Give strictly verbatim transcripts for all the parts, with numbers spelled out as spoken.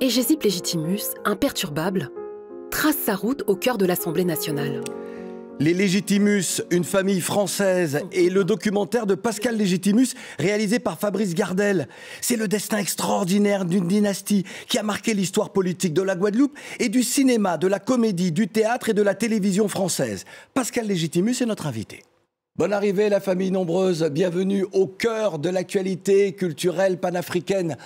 et Gésip Légitimus, imperturbable, trace sa route au cœur de l'Assemblée nationale. Les Légitimus, une famille française, et le documentaire de Pascal Légitimus, réalisé par Fabrice Gardel. C'est le destin extraordinaire d'une dynastie qui a marqué l'histoire politique de la Guadeloupe et du cinéma, de la comédie, du théâtre et de la télévision française. Pascal Légitimus est notre invité. Bonne arrivée, la famille nombreuse. Bienvenue au cœur de l'actualité culturelle panafricaine.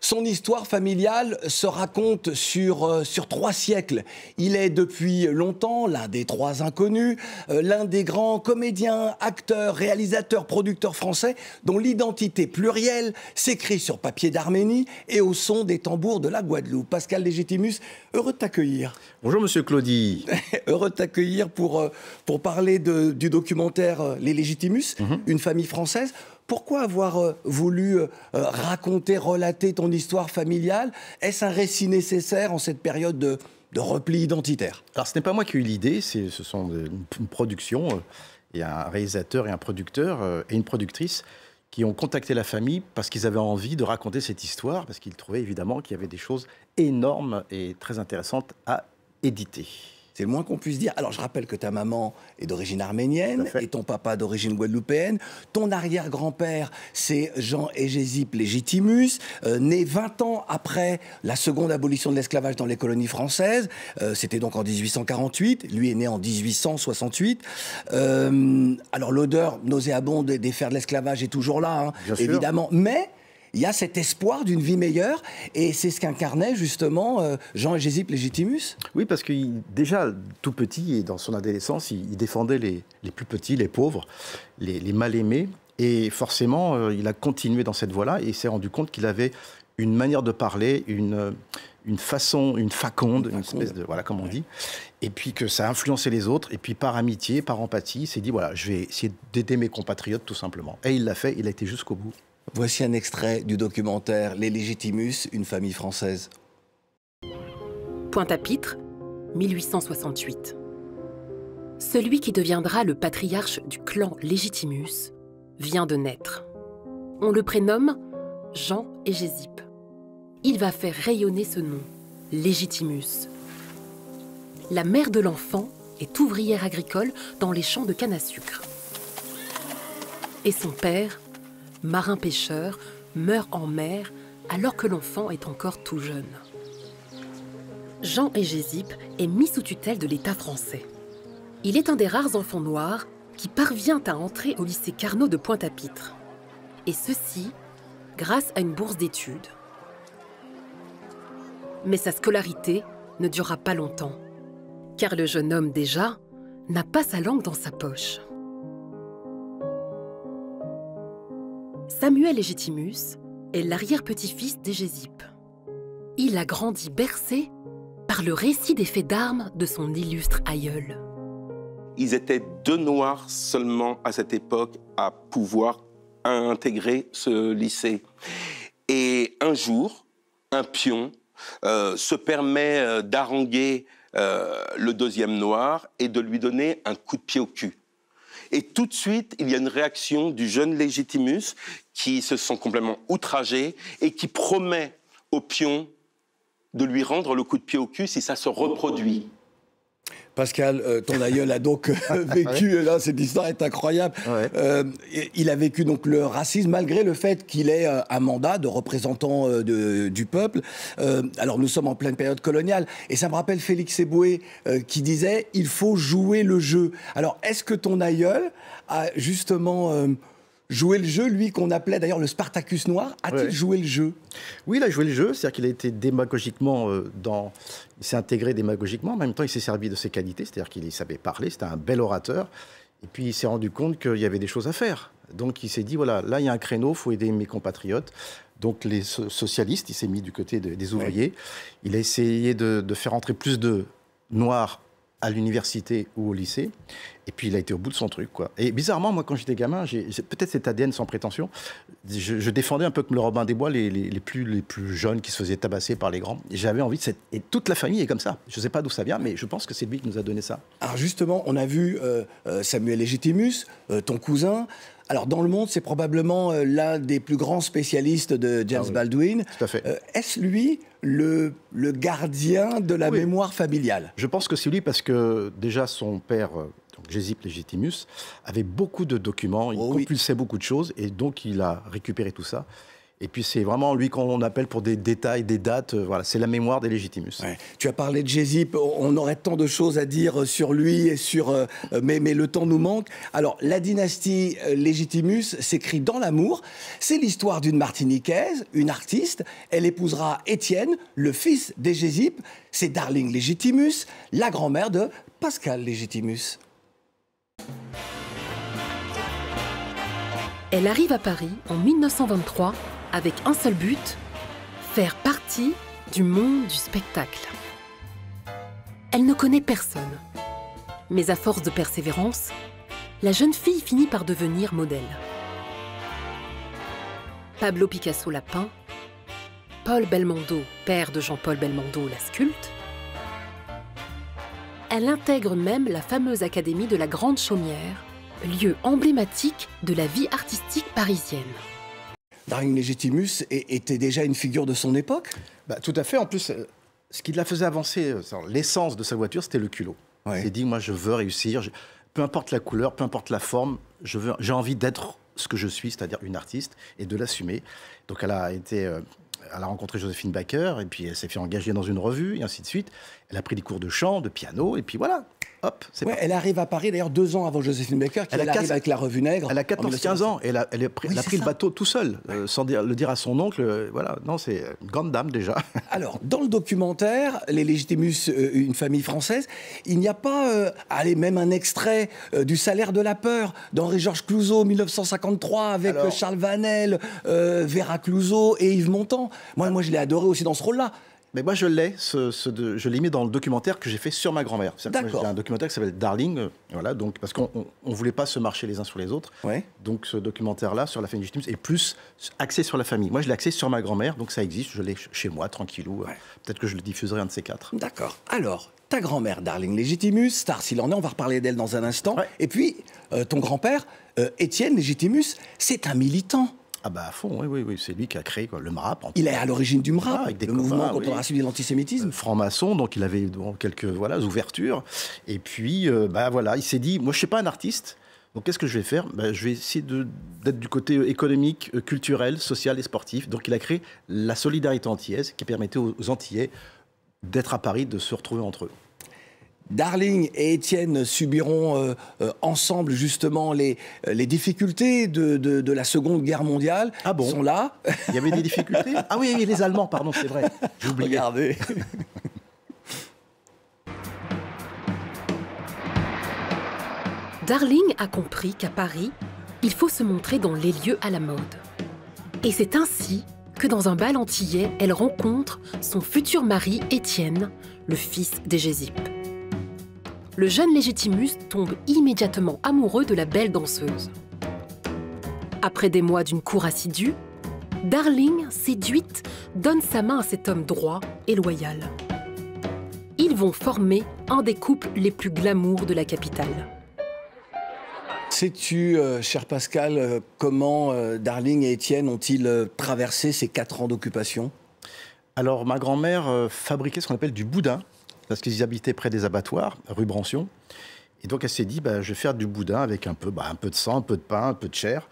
Son histoire familiale se raconte sur, euh, sur trois siècles. Il est depuis longtemps l'un des trois inconnus, euh, l'un des grands comédiens, acteurs, réalisateurs, producteurs français dont l'identité plurielle s'écrit sur papier d'Arménie et au son des tambours de la Guadeloupe. Pascal Légitimus, heureux de t'accueillir. Bonjour Monsieur Claudie. Heureux de t'accueillir pour, euh, pour parler de, du documentaire euh, Les Légitimus, mm-hmm. une famille française. Pourquoi avoir euh, voulu euh, raconter, relater ton histoire familiale? Est-ce un récit nécessaire en cette période de, de repli identitaire? Alors ce n'est pas moi qui ai eu l'idée, ce sont des, une production, euh, et un réalisateur et un producteur euh, et une productrice qui ont contacté la famille parce qu'ils avaient envie de raconter cette histoire, parce qu'ils trouvaient évidemment qu'il y avait des choses énormes et très intéressantes à éditer. C'est le moins qu'on puisse dire. Alors, je rappelle que ta maman est d'origine arménienne et ton papa d'origine guadeloupéenne. Ton arrière-grand-père, c'est Jean Hégésippe Légitimus, euh, né vingt ans après la seconde abolition de l'esclavage dans les colonies françaises. Euh, C'était donc en mille huit cent quarante-huit. Lui est né en mille huit cent soixante-huit. Euh, alors, l'odeur nauséabonde des fers de l'esclavage est toujours là, hein, évidemment. Mais il y a cet espoir d'une vie meilleure, et c'est ce qu'incarnait justement euh, Jean Hégésippe Légitimus. Oui, parce que il, déjà tout petit, et dans son adolescence, il, il défendait les, les plus petits, les pauvres, les, les mal-aimés, et forcément, euh, il a continué dans cette voie-là, et il s'est rendu compte qu'il avait une manière de parler, une, une façon, une faconde, une, une espèce de, voilà, comme on ouais. dit, et puis que ça a influencé les autres, et puis par amitié, par empathie, il s'est dit, voilà, je vais essayer d'aider mes compatriotes, tout simplement. Et il l'a fait, il a été jusqu'au bout. Voici un extrait du documentaire Les Légitimus, une famille française. Pointe-à-Pitre, mille huit cent soixante-huit. Celui qui deviendra le patriarche du clan Légitimus vient de naître. On le prénomme Jean Hégésippe. Il va faire rayonner ce nom, Légitimus. La mère de l'enfant est ouvrière agricole dans les champs de canne à sucre. Et son père, marin-pêcheur, meurt en mer alors que l'enfant est encore tout jeune. Jean Hégésippe est mis sous tutelle de l'État français. Il est un des rares enfants noirs qui parvient à entrer au lycée Carnot de Pointe-à-Pitre. Et ceci grâce à une bourse d'études. Mais sa scolarité ne durera pas longtemps, car le jeune homme, déjà, n'a pas sa langue dans sa poche. Samuel Légitimus est l'arrière-petit-fils d'Hégésippe. Il a grandi bercé par le récit des faits d'armes de son illustre aïeul. Ils étaient deux Noirs seulement à cette époque à pouvoir intégrer ce lycée. Et un jour, un pion euh, se permet d'haranguer euh, le deuxième Noir et de lui donner un coup de pied au cul. Et tout de suite, il y a une réaction du jeune Légitimus qui se sent complètement outragé et qui promet au pion de lui rendre le coup de pied au cul si ça se reproduit. Pascal, euh, ton aïeul a donc vécu, là, cette histoire est incroyable, ouais. euh, il a vécu donc le racisme malgré le fait qu'il ait euh, un mandat de représentant euh, de, du peuple. Euh, alors nous sommes en pleine période coloniale et ça me rappelle Félix Éboué euh, qui disait « il faut jouer le jeu ». Alors est-ce que ton aïeul a justement euh, joué le jeu, lui qu'on appelait d'ailleurs le Spartacus noir, a-t-il ouais. joué le jeu? Oui, il a joué le jeu, c'est-à-dire qu'il a été démagogiquement euh, dans... Il s'est intégré démagogiquement, en même temps il s'est servi de ses qualités, c'est-à-dire qu'il savait parler, c'était un bel orateur, et puis il s'est rendu compte qu'il y avait des choses à faire. Donc il s'est dit, voilà, là il y a un créneau, il faut aider mes compatriotes. Donc les so socialistes, il s'est mis du côté de, des ouvriers, ouais. il a essayé de, de faire entrer plus de Noirs à l'université ou au lycée, et puis il a été au bout de son truc, quoi. Et bizarrement, moi, quand j'étais gamin, j'ai peut-être cet A D N sans prétention, je, je défendais un peu comme le Robin des Bois, les, les, les, plus, les plus jeunes qui se faisaient tabasser par les grands. J'avais envie de cette... Et toute la famille est comme ça. Je ne sais pas d'où ça vient, mais je pense que c'est lui qui nous a donné ça. Alors justement, on a vu euh, Samuel Légitimus, euh, ton cousin, Alors, dans le monde, c'est probablement euh, l'un des plus grands spécialistes de James ah, oui. Baldwin. Tout à fait. Euh, est-ce lui le, le gardien de la oui. mémoire familiale? Je pense que c'est lui parce que, déjà, son père, Gésip Légitimus, avait beaucoup de documents, il oh, compulsait oui. beaucoup de choses, et donc il a récupéré tout ça. Et puis c'est vraiment lui qu'on appelle pour des détails, des dates, euh, voilà, c'est la mémoire des Légitimus. Ouais. Tu as parlé de Gésip, on aurait tant de choses à dire sur lui, et sur, euh, mais, mais le temps nous manque. Alors la dynastie Légitimus s'écrit dans l'amour, c'est l'histoire d'une Martiniquaise, une artiste, elle épousera Étienne, le fils des Gésip, c'est Darling Légitimus, la grand-mère de Pascal Légitimus. Elle arrive à Paris en mille neuf cent vingt-trois avec un seul but, faire partie du monde du spectacle. Elle ne connaît personne. Mais à force de persévérance, la jeune fille finit par devenir modèle. Pablo Picasso l'a peint, Paul Belmondo, père de Jean-Paul Belmondo, la sculpte. Elle intègre même la fameuse Académie de la Grande Chaumière, lieu emblématique de la vie artistique parisienne. Darling Légitimus était déjà une figure de son époque? Bah, tout à fait. En plus, ce qui la faisait avancer, l'essence de sa voiture, c'était le culot. Ouais. Il s'est dit, moi, je veux réussir. Je... Peu importe la couleur, peu importe la forme, je veux... j'ai envie d'être ce que je suis, c'est-à-dire une artiste, et de l'assumer. Donc, elle a été... Euh... Elle a rencontré Joséphine Baker, et puis elle s'est fait engager dans une revue, et ainsi de suite. Elle a pris des cours de chant, de piano, et puis voilà, hop, c'est ouais, elle arrive à Paris, d'ailleurs, deux ans avant Joséphine Baker, qui elle, elle arrive quatre... avec la revue Nègre. Elle a quatorze quinze ans, et elle a, elle a pris, oui, elle a pris le bateau tout seul, ouais. euh, sans dire, le dire à son oncle. Euh, voilà, non, c'est une grande dame, déjà. Alors, dans le documentaire, Les Légitimus, euh, une famille française, il n'y a pas, euh, allez, même un extrait euh, du Salaire de la peur, d'Henri-Georges Clouzot, mille neuf cent cinquante-trois, avec Alors... Charles Vanel, euh, Vera Clouzot et Yves Montand. Moi, moi, je l'ai adoré aussi dans ce rôle-là. Mais moi, je l'ai. Ce, ce je l'ai mis dans le documentaire que j'ai fait sur ma grand-mère. D'accord. Un documentaire qui s'appelle Darling, euh, voilà, donc, parce qu'on ne voulait pas se marcher les uns sur les autres. Ouais. Donc, ce documentaire-là, sur la famille Légitimus, est plus axé sur la famille. Moi, je l'ai axé sur ma grand-mère, donc ça existe. Je l'ai chez moi, tranquillou. Ouais. Euh, Peut-être que je le diffuserai un de ces quatre. D'accord. Alors, ta grand-mère, Darling Légitimus, star s'il en est, on va reparler d'elle dans un instant. Ouais. Et puis, euh, ton grand-père, euh, Étienne Légitimus, c'est un militant. Ah bah à fond, oui, oui, oui. C'est lui qui a créé quoi, le M R A P. Il est à l'origine du M R A P, ah, avec des le copains, mouvement contre oui. le racisme et l'antisémitisme. Euh, Franc-maçon, donc il avait bon, quelques voilà, ouvertures. Et puis, euh, bah, voilà, il s'est dit, moi je ne suis pas un artiste, donc qu'est-ce que je vais faire? Bah, je vais essayer d'être du côté économique, culturel, social et sportif. Donc il a créé la solidarité antillaise qui permettait aux, aux Antillais d'être à Paris, de se retrouver entre eux. Darling et Étienne subiront euh, euh, ensemble justement les, les difficultés de, de, de la Seconde Guerre mondiale. Ah bon? Ils sont là. Il y avait des difficultés? Ah oui, oui, les Allemands, pardon, c'est vrai. J'oubliais. Regardez. Darling a compris qu'à Paris, il faut se montrer dans les lieux à la mode. Et c'est ainsi que dans un bal antillais, elle rencontre son futur mari Étienne, le fils des Gésip. Le jeune Légitimus tombe immédiatement amoureux de la belle danseuse. Après des mois d'une cour assidue, Darling, séduite, donne sa main à cet homme droit et loyal. Ils vont former un des couples les plus glamour de la capitale. Sais-tu, euh, cher Pascal, euh, comment euh, Darling et Étienne ont-ils euh, traversé ces quatre ans d'occupation? Alors, ma grand-mère euh, fabriquait ce qu'on appelle du boudin, parce qu'ils habitaient près des abattoirs, rue Brancion. Et donc, elle s'est dit, bah, je vais faire du boudin avec un peu, bah, un peu de sang, un peu de pain, un peu de chair.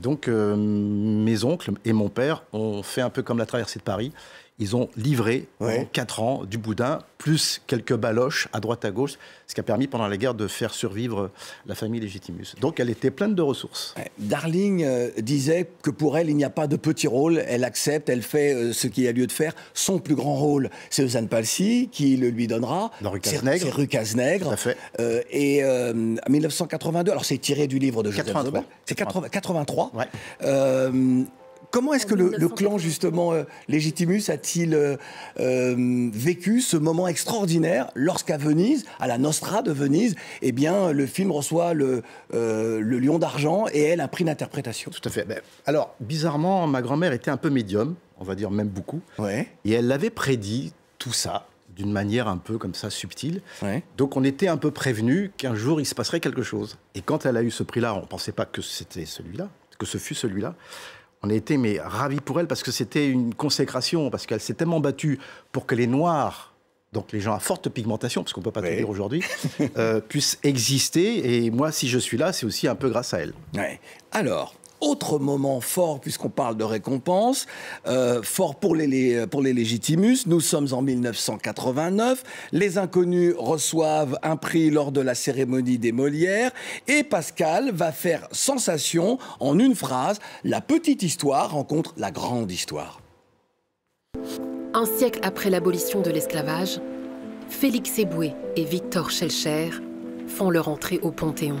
Donc, euh, mes oncles et mon père ont fait un peu comme la traversée de Paris. Ils ont livré, ouais, en quatre ans, du boudin, plus quelques baloches à droite à gauche, ce qui a permis pendant la guerre de faire survivre la famille Légitimus. Donc elle était pleine de ressources. Ouais. Darling euh, disait que pour elle, il n'y a pas de petit rôle. Elle accepte, elle fait euh, ce qu'il y a lieu de faire. Son plus grand rôle, c'est Suzanne Palcy qui le lui donnera. Dans Rue Cazenègre. C'est Rue Cazenègre. Tout à fait. Euh, et euh, mille neuf cent quatre-vingt-deux, alors c'est tiré du livre de Joseph Zobin. C'est quatre-vingt-trois. Ouais. Euh, Comment est-ce que le, le clan, justement, euh, Légitimus a-t-il euh, euh, vécu ce moment extraordinaire lorsqu'à Venise, à la Nostra de Venise, eh bien, le film reçoit le, euh, le Lion d'Argent et elle un prix d'interprétation? Tout à fait. Alors, bizarrement, ma grand-mère était un peu médium, on va dire même beaucoup, ouais, et elle l'avait prédit, tout ça, d'une manière un peu comme ça, subtile. Ouais. Donc on était un peu prévenus qu'un jour, il se passerait quelque chose. Et quand elle a eu ce prix-là, on ne pensait pas que c'était celui-là, que ce fût celui-là. On a été mais, ravis pour elle, parce que c'était une consécration, parce qu'elle s'est tellement battue pour que les Noirs, donc les gens à forte pigmentation, parce qu'on ne peut pas ouais. tout dire aujourd'hui, euh, puissent exister. Et moi, si je suis là, c'est aussi un peu grâce à elle. Ouais. Alors... Autre moment fort, puisqu'on parle de récompense, euh, fort pour les, pour les Légitimus, nous sommes en mille neuf cent quatre-vingt-neuf, les Inconnus reçoivent un prix lors de la cérémonie des Molières, et Pascal va faire sensation en une phrase, la petite histoire rencontre la grande histoire. Un siècle après l'abolition de l'esclavage, Félix Éboué et Victor Schœlcher font leur entrée au Panthéon.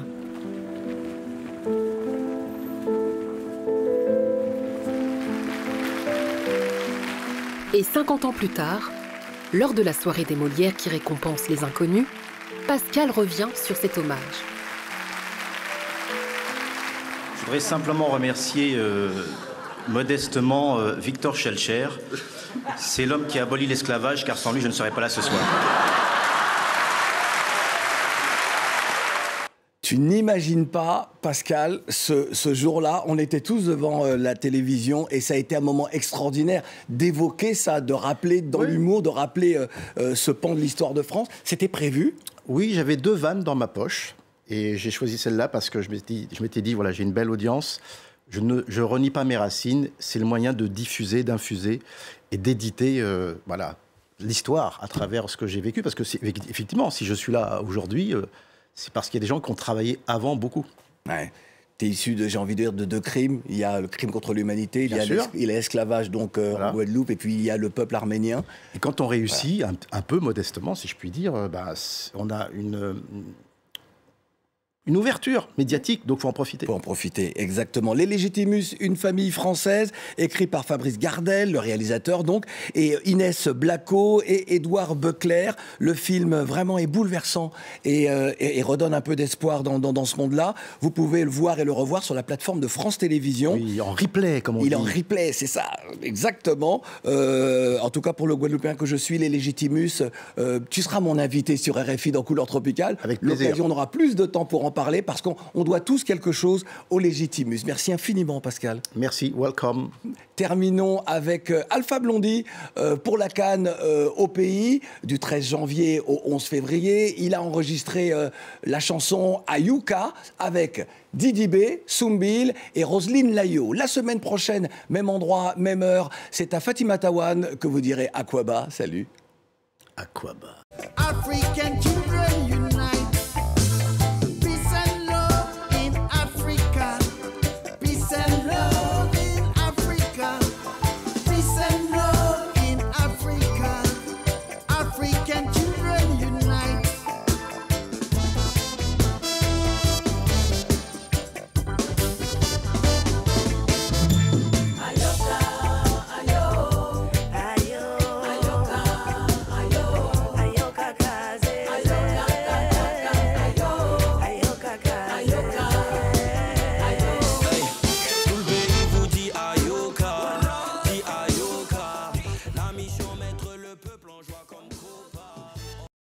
Et cinquante ans plus tard, lors de la soirée des Molières qui récompense les Inconnus, Pascal revient sur cet hommage. Je voudrais simplement remercier euh, modestement euh, Victor Schœlcher. C'est l'homme qui a aboli l'esclavage, car sans lui, je ne serais pas là ce soir. Tu n'imagines pas, Pascal, ce, ce jour-là, on était tous devant euh, la télévision et ça a été un moment extraordinaire d'évoquer ça, de rappeler dans oui. l'humour, de rappeler euh, euh, ce pan de l'histoire de France. C'était prévu? Oui, j'avais deux vannes dans ma poche et j'ai choisi celle-là parce que je m'étais dit, voilà, j'ai une belle audience, je ne je renie pas mes racines, c'est le moyen de diffuser, d'infuser et d'éditer, euh, voilà, l'histoire à travers ce que j'ai vécu. Parce que, effectivement, si je suis là aujourd'hui... Euh, c'est parce qu'il y a des gens qui ont travaillé avant beaucoup. Ouais. Tu es issu, j'ai envie de dire, de deux crimes. Il y a le crime contre l'humanité, il y a l'esclavage donc euh, voilà. en Guadeloupe, et puis il y a le peuple arménien. Et quand on réussit, voilà. un, un peu modestement, si je puis dire, bah, on a une, une ouverture médiatique, donc il faut en profiter. Il faut en profiter, exactement. Les Légitimus, une famille française, écrit par Fabrice Gardel, le réalisateur donc, et Inès Blacco et Édouard Becler. Le film vraiment est bouleversant et, euh, et, et redonne un peu d'espoir dans, dans, dans ce monde-là. Vous pouvez le voir et le revoir sur la plateforme de France Télévisions. Oui, en replay, comme on Il dit. Il en replay, c'est ça, exactement. Euh, en tout cas, pour le Guadeloupéen que je suis, les Légitimus, euh, tu seras mon invité sur R F I dans Couleurs Tropicales. Avec plaisir. L'occasion, on aura plus de temps pour en parler, parce qu'on doit tous quelque chose aux Légitimus. Merci infiniment, Pascal. Merci, welcome. Terminons avec Alpha Blondie euh, pour la Cannes euh, au pays, du treize janvier au onze février. Il a enregistré euh, la chanson Ayuka avec Didi B, Soumbil et Roselyne Layo. La semaine prochaine, même endroit, même heure, c'est à Fatima Tawan que vous direz Aquaba. Salut. Aquaba. African children, you know.